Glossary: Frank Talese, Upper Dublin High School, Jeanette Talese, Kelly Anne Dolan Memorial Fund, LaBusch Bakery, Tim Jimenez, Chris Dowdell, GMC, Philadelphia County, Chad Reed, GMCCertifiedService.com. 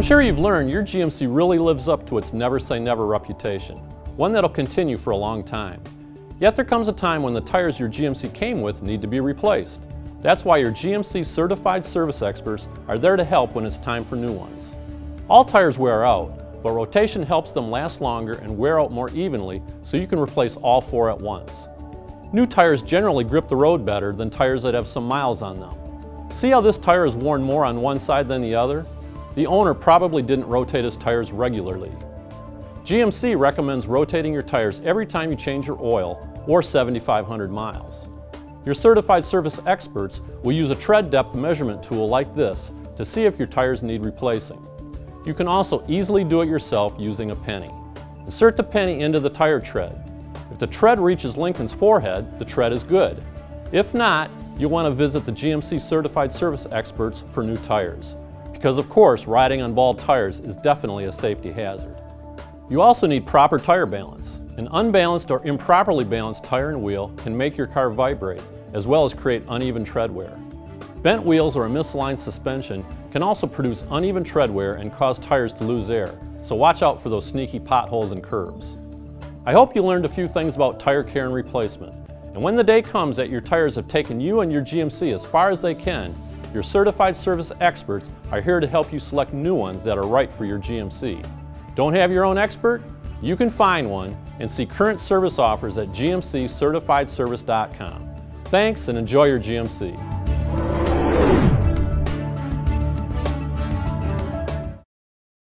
I'm sure you've learned your GMC really lives up to its never say never reputation, one that'll continue for a long time. Yet there comes a time when the tires your GMC came with need to be replaced. That's why your GMC certified service experts are there to help when it's time for new ones. All tires wear out, but rotation helps them last longer and wear out more evenly so you can replace all four at once. New tires generally grip the road better than tires that have some miles on them. See how this tire is worn more on one side than the other? The owner probably didn't rotate his tires regularly. GMC recommends rotating your tires every time you change your oil or 7,500 miles. Your certified service experts will use a tread depth measurement tool like this to see if your tires need replacing. You can also easily do it yourself using a penny. Insert the penny into the tire tread. If the tread reaches Lincoln's forehead, the tread is good. If not, you'll want to visit the GMC Certified Service Experts for new tires, because of course riding on bald tires is definitely a safety hazard. You also need proper tire balance. An unbalanced or improperly balanced tire and wheel can make your car vibrate, as well as create uneven tread wear. Bent wheels or a misaligned suspension can also produce uneven tread wear and cause tires to lose air, so watch out for those sneaky potholes and curbs. I hope you learned a few things about tire care and replacement. And when the day comes that your tires have taken you and your GMC as far as they can, your certified service experts are here to help you select new ones that are right for your GMC. Don't have your own expert? You can find one and see current service offers at GMCCertifiedService.com. Thanks and enjoy your GMC.